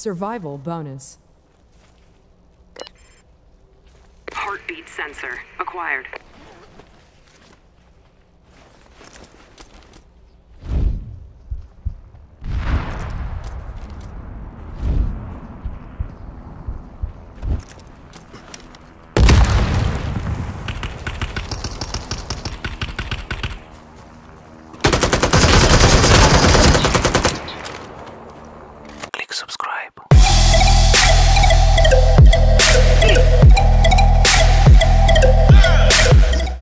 Survival bonus. Heartbeat sensor acquired. Subscribe.